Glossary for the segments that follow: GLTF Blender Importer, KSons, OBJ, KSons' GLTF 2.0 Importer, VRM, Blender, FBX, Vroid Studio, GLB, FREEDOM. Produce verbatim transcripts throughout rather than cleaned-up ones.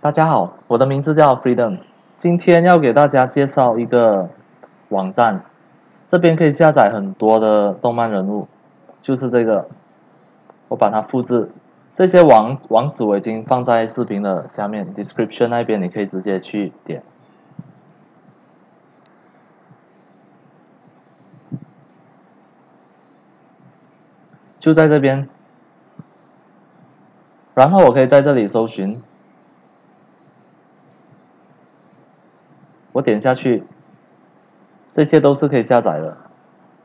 大家好，我的名字叫 Freedom， 今天要给大家介绍一个网站，这边可以下载很多的动漫人物，就是这个，我把它复制，这些网网址我已经放在视频的下面 description 那边，你可以直接去点。就在这边，然后我可以在这里搜寻。 我点下去，这些都是可以下载的。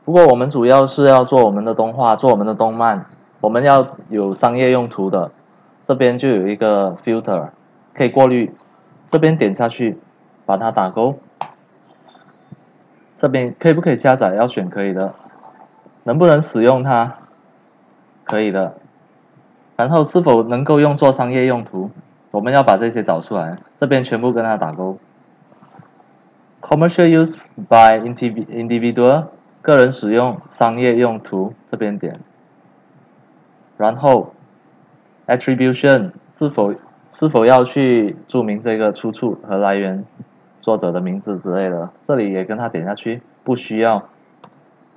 不过我们主要是要做我们的动画，做我们的动漫，我们要有商业用途的。这边就有一个 filter， 可以过滤。这边点下去，把它打勾。这边可以不可以下载？要选可以的。能不能使用它？可以的。然后是否能够用作商业用途？我们要把这些找出来。这边全部跟它打勾。 Commercial use by individual， 个人使用、商业用途这边点，然后 attribution 是否是否要去注明这个出处和来源、作者的名字之类的，这里也跟他点下去，不需要，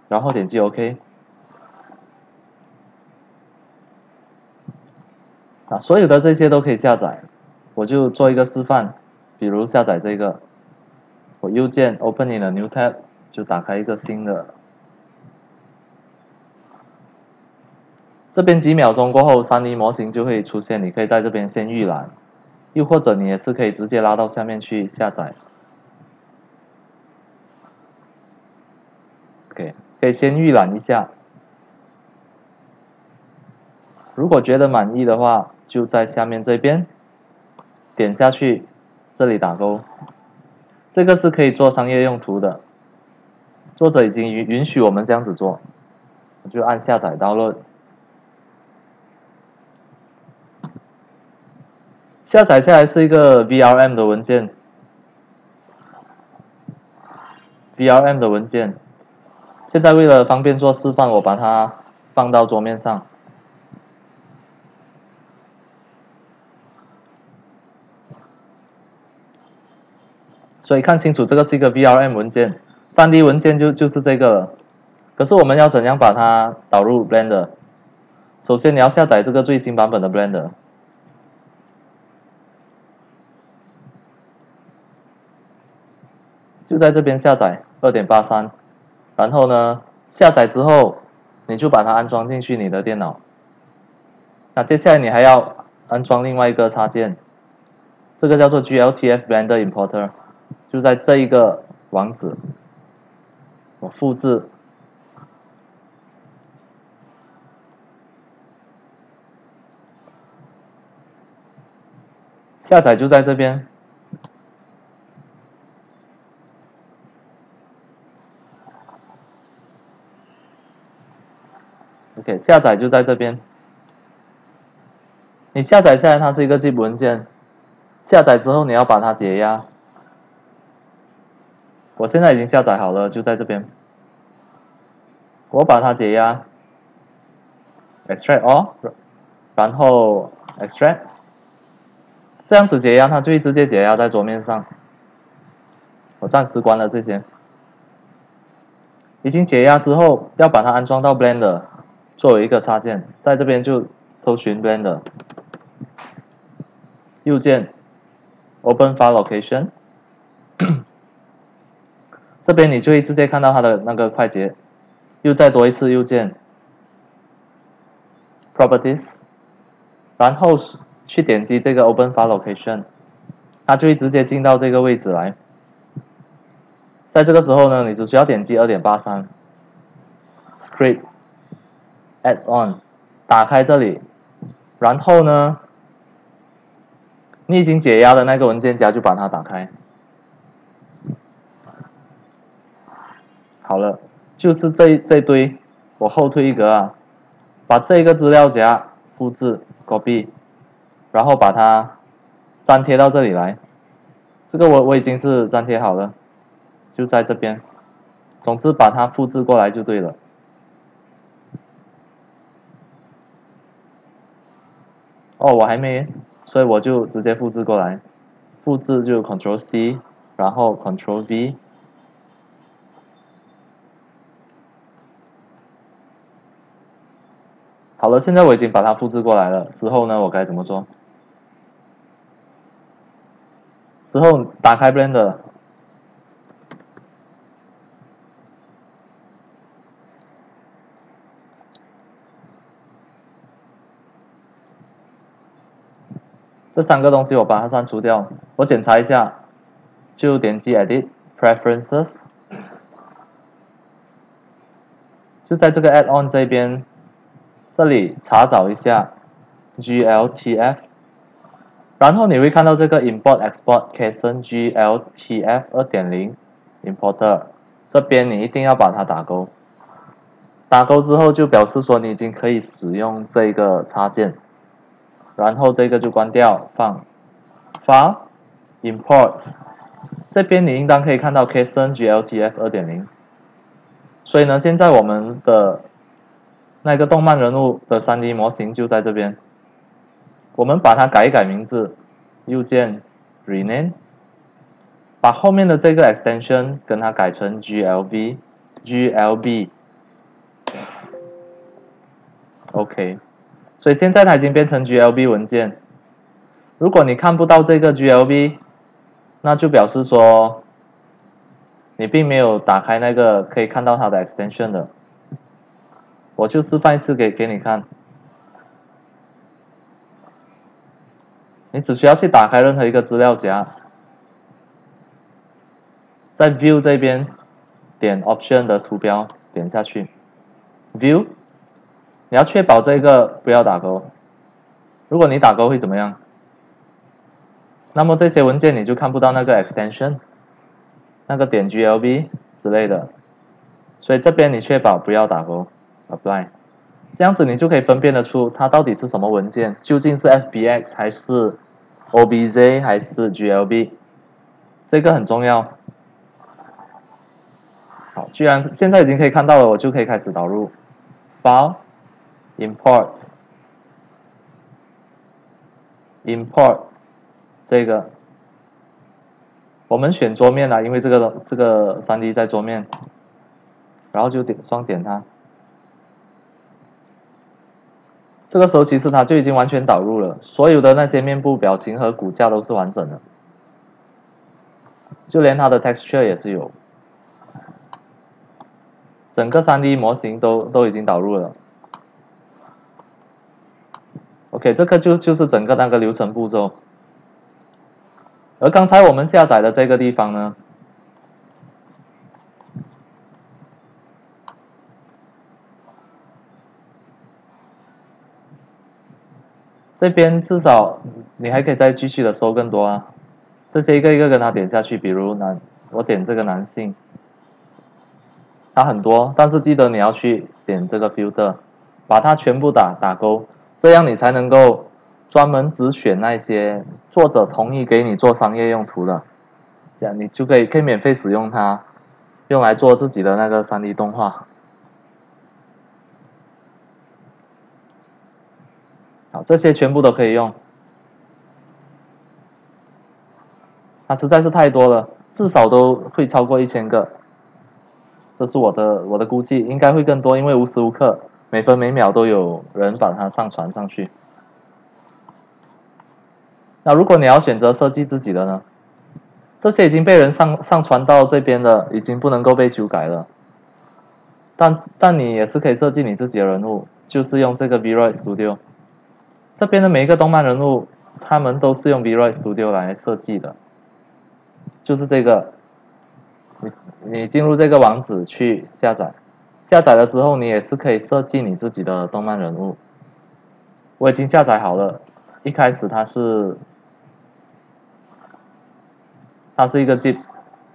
然后点击 OK。啊，所有的这些都可以下载，我就做一个示范，比如下载这个。 我右键 Open in a new tab 就打开一个新的，这边几秒钟过后 ，三 D 模型就会出现，你可以在这边先预览，又或者你也是可以直接拉到下面去下载。OK， 可以先预览一下，如果觉得满意的话，就在下面这边点下去，这里打勾。 这个是可以做商业用途的，作者已经允允许我们这样子做，我就按下载 download。下载下来是一个 V R M 的文件 ，V R M 的文件。现在为了方便做示范，我把它放到桌面上。 所以看清楚，这个是一个 V R M 文件 ，三 D 文件就就是这个了。可是我们要怎样把它导入 Blender？ 首先你要下载这个最新版本的 Blender。就在这边下载 二点八三， 然后呢，下载之后你就把它安装进去你的电脑。那接下来你还要安装另外一个插件，这个叫做 G L T F Blender Importer。 就在这一个网址，我复制，下载就在这边。OK， 下载就在这边。你下载下来，它是一个 zip 文件，下载之后你要把它解压。 我现在已经下载好了，就在这边。我把它解压 ，extract all， 然后 extract， 这样子解压，它就会直接解压在桌面上。我暂时关了这些。已经解压之后，要把它安装到 Blender， 作为一个插件，在这边就搜寻 Blender， 右键 ，Open File Location。 这边你就会直接看到它的那个快捷，又再多一次右键 ，Properties， 然后去点击这个 Open File Location， 它就会直接进到这个位置来。在这个时候呢，你只需要点击 二点八三，Script Adds On， 打开这里，然后呢，你已经解压的那个文件夹就把它打开。 好了，就是这这堆，我后退一格啊，把这个资料夹复制 copy， 然后把它粘贴到这里来。这个我我已经是粘贴好了，就在这边。总之把它复制过来就对了。哦，我还没所以我就直接复制过来，复制就 Ctrl C， 然后 Ctrl V， 好了，现在我已经把它复制过来了。之后呢，我该怎么做？之后打开 Blender， 这三个东西我把它删除掉。我检查一下，就点击 Edit Preferences， 就在这个 Add-on 这边，这里查找一下 G L T F。 然后你会看到这个 Import Export KSons' G L T F 二点零 Importer， 这边你一定要把它打勾，打勾之后就表示说你已经可以使用这个插件，然后这个就关掉，放 File Import， 这边你应当可以看到 KSons' G L T F 二点零， 所以呢，现在我们的那个动漫人物的 三 D 模型就在这边。 我们把它改一改名字，右键 rename， 把后面的这个 extension 跟它改成 G L B，G L B， OK， 所以现在它已经变成 G L B 文件。如果你看不到这个 G L B， 那就表示说你并没有打开那个可以看到它的 extension 的。我就示范一次给给你看。 你只需要去打开任何一个资料夹，在 View 这边点 Option 的图标，点下去 View， 你要确保这个不要打勾。如果你打勾会怎么样？那么这些文件你就看不到那个 extension， 那个点 G L B 之类的。所以这边你确保不要打勾 ，Apply。 这样子你就可以分辨得出它到底是什么文件，究竟是 F B X 还是 O B J 还是 G L B， 这个很重要。好，居然现在已经可以看到了，我就可以开始导入 File Import Import 这个，我们选桌面啦，因为这个这个 三 D 在桌面，然后就点双点它。 这个时候其实它就已经完全导入了，所有的那些面部表情和骨架都是完整的，就连它的 texture 也是有，整个 三 D 模型都都已经导入了。OK， 这个就就是整个那个流程步骤。而刚才我们下载的这个地方呢，这边至少你还可以再继续的搜更多啊，这些一个一个跟它点下去，比如男，我点这个男性，它很多，但是记得你要去点这个 filter， 把它全部打打勾，这样你才能够专门只选那些作者同意给你做商业用途的，这样你就可以可以免费使用它，用来做自己的那个 三 D 动画。 这些全部都可以用，它实在是太多了，至少都会超过一千个，这是我的我的估计，应该会更多，因为无时无刻每分每秒都有人把它上传上去。那如果你要选择设计自己的呢？这些已经被人上上传到这边的，已经不能够被修改了，但但你也是可以设计你自己的人物，就是用这个 Vroid Studio。 这边的每一个动漫人物，他们都是用 Vroid Studio 来设计的，就是这个，你你进入这个网址去下载，下载了之后，你也是可以设计你自己的动漫人物。我已经下载好了，一开始它是，它是一个 zip，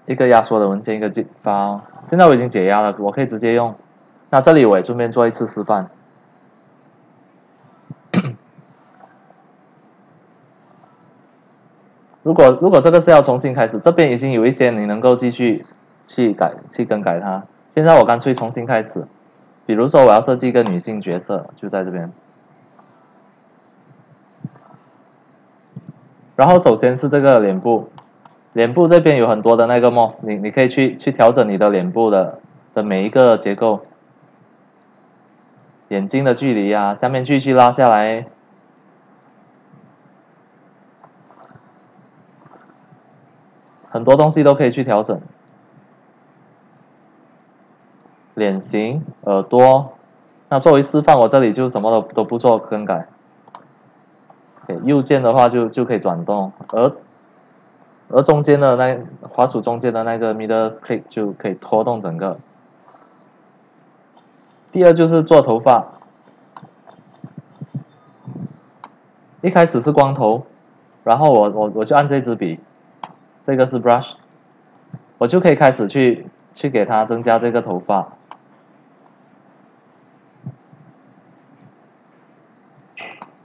一个压缩的文件，一个 zip file。现在我已经解压了，我可以直接用。那这里我也顺便做一次示范。 如果如果这个是要重新开始，这边已经有一些你能够继续去改去更改它。现在我干脆重新开始，比如说我要设计一个女性角色，就在这边。然后首先是这个脸部，脸部这边有很多的那个 mod， 你你可以去去调整你的脸部的的每一个结构，眼睛的距离啊，下面继续拉下来。 很多东西都可以去调整，脸型、耳朵。那作为示范，我这里就什么都都不做更改。Okay, 右键的话就就可以转动，而而中间的那滑鼠中间的那个 middle click 就可以拖动整个。第二就是做头发，一开始是光头，然后我我我就按这支笔。 这个是 brush， 我就可以开始去去给它增加这个头发。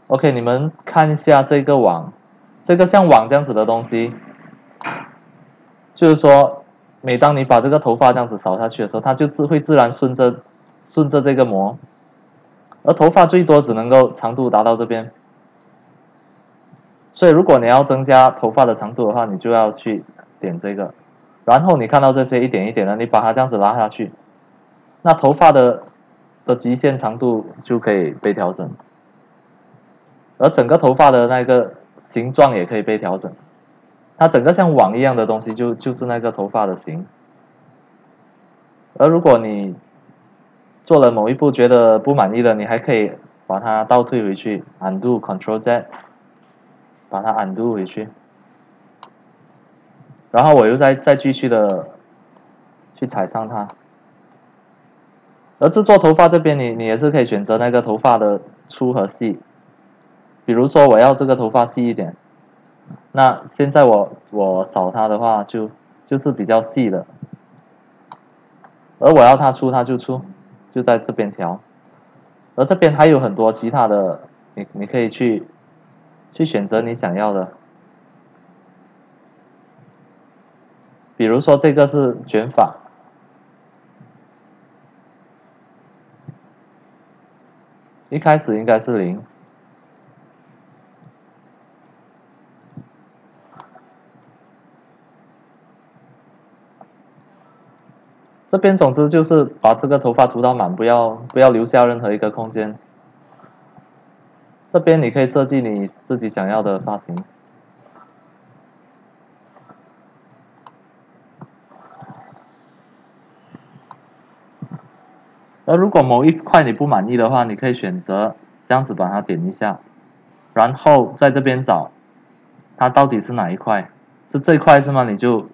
OK， 你们看一下这个网，这个像网这样子的东西，就是说，每当你把这个头发这样子扫下去的时候，它就自会自然顺着顺着这个膜，而头发最多只能够长度达到这边。 所以，如果你要增加头发的长度的话，你就要去点这个，然后你看到这些一点一点的，你把它这样子拉下去，那头发的的极限长度就可以被调整，而整个头发的那个形状也可以被调整，它整个像网一样的东西就就是那个头发的形。而如果你做了某一步觉得不满意了，你还可以把它倒退回去 ，undo Control Z。 把它 undo 回去，然后我又再再继续的去踩上它。而制作头发这边你，你你也是可以选择那个头发的粗和细。比如说我要这个头发细一点，那现在我我扫它的话就就是比较细的，而我要它粗它就粗，就在这边调。而这边还有很多其他的，你你可以去。 去选择你想要的，比如说这个是卷发，一开始应该是零，这边总之就是把这个头发涂到满，不要不要留下任何一个空间。 这边你可以设计你自己想要的发型。而如果某一块你不满意的话，你可以选择这样子把它点一下，然后在这边找它到底是哪一块，是这块是吗？你就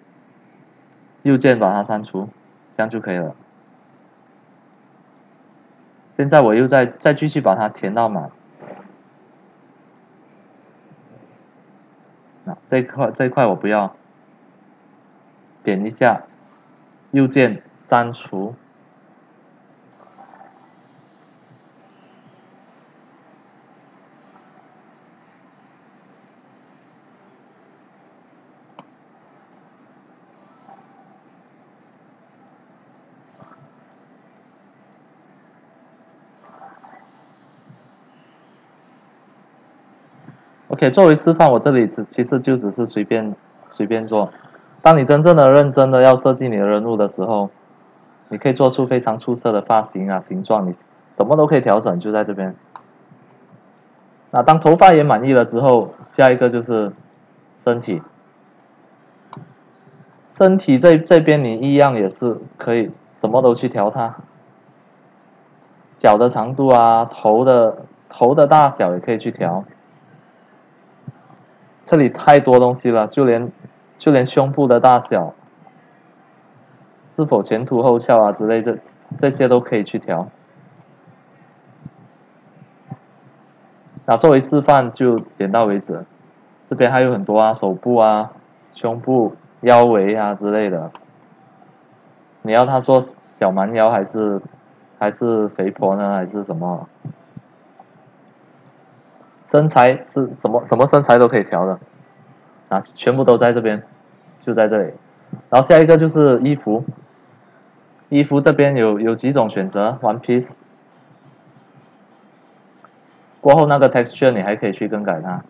右键把它删除，这样就可以了。现在我又再再继续把它填到满。 那这块这块我不要，点一下，右键删除，作为示范，我这里只其实就只是随便随便做。当你真正的认真的要设计你的人物的时候，你可以做出非常出色的发型啊、形状，你什么都可以调整，就在这边。那当头发也满意了之后，下一个就是身体。身体这这边你一样也是可以什么都去调它，脚的长度啊、头的头的大小也可以去调。 这里太多东西了，就连就连胸部的大小、是否前凸后翘啊之类的，这些都可以去调。那作为示范就点到为止，这边还有很多啊，手部啊、胸部、腰围啊之类的。你要它做小蛮腰还是还是肥婆呢，还是什么？ 身材是什么？什么身材都可以调的，啊，全部都在这边，就在这里。然后下一个就是衣服，衣服这边有有几种选择 ，one piece。过后那个 texture 你还可以去更改它。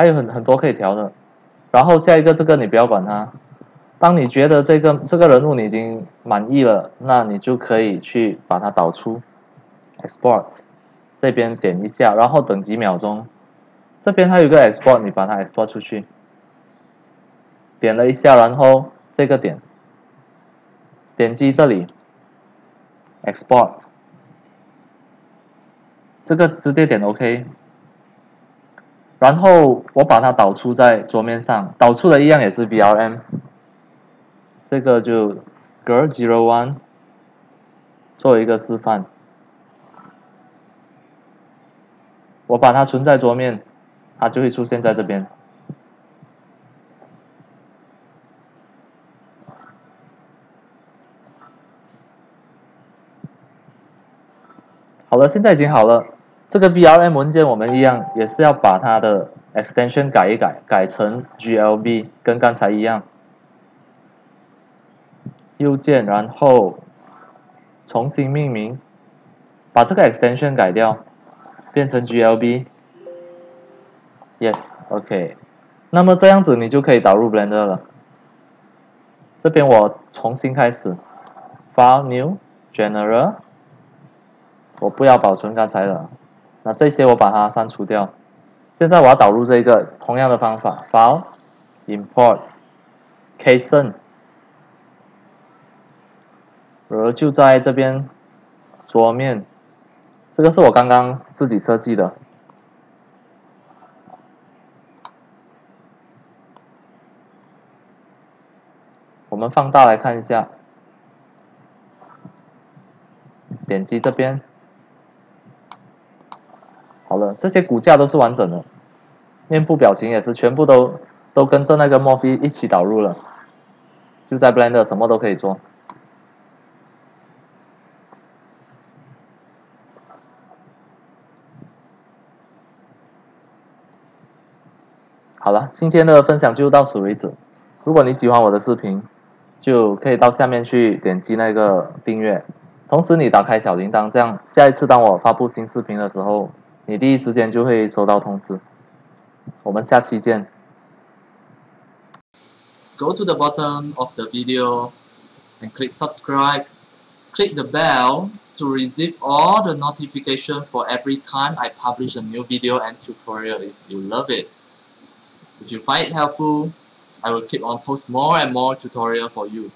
还有很很多可以调的。然后下一个这个你不要管它，当你觉得这个这个人物你已经满意了，那你就可以去把它导出 ，export 这边点一下，然后等几秒钟，这边还有一个 export， 你把它 export 出去，点了一下，然后这个点，点击这里 export， 这个直接点 OK。 然后我把它导出在桌面上，导出的一样也是 V R M， 这个就 G L 零一 做一个示范。我把它存在桌面，它就会出现在这边。好了，现在已经好了。 这个 V R M 文件我们一样也是要把它的 extension 改一改，改成 G L B， 跟刚才一样。右键，然后重新命名，把这个 extension 改掉，变成 G L B。Yes，OK。那么这样子你就可以导入 Blender 了。这边我重新开始 ，File New General， 我不要保存刚才的。 那这些我把它删除掉。现在我要导入这个同样的方法 ，File Import KSons， 然后就在这边桌面，这个是我刚刚自己设计的。我们放大来看一下，点击这边。 好了，这些骨架都是完整的，面部表情也是全部都都跟着那个 Morph 一起导入了，就在 Blender 什么都可以做。好了，今天的分享就到此为止。如果你喜欢我的视频，就可以到下面去点击那个订阅，同时你打开小铃铛，这样下一次当我发布新视频的时候。 你第一时间就会收到通知。我们下期见。Go to the bottom of the video and click subscribe. Click the bell to receive all the notification for every time I publish a new video and tutorial if you love it. If you find it helpful, I will keep on post more and more tutorial for you.